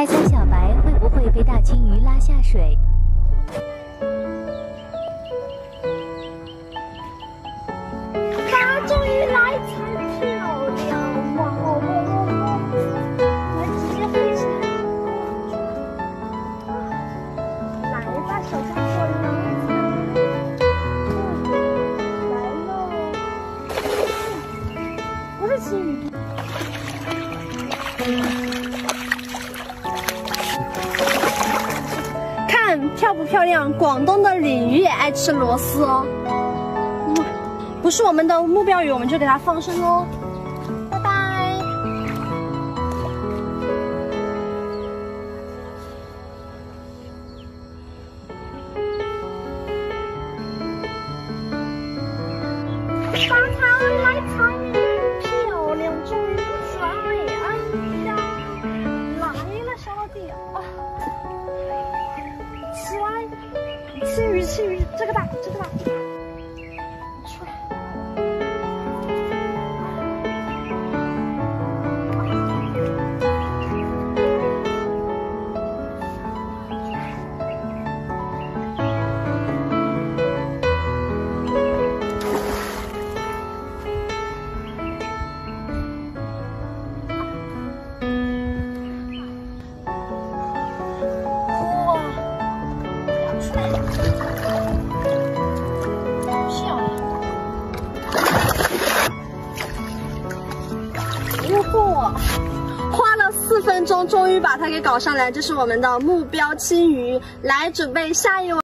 猜猜小白会不会被大青鱼拉下水？ 终于来彩票了！哇哦哦哦哦！我直接飞起来！来吧，小家伙们！来喽！我是青鱼。看漂不漂亮？广东的鲤鱼也爱吃螺丝哦。 不是我们的目标鱼，我们就给它放生喽，拜拜。小草来采鱼，漂亮，终于采安家，来了，小老弟啊！起来，吃鱼吃鱼，这个大，这个大。 终于把它给搞上来，这是我们的目标青鱼，来准备下一碗。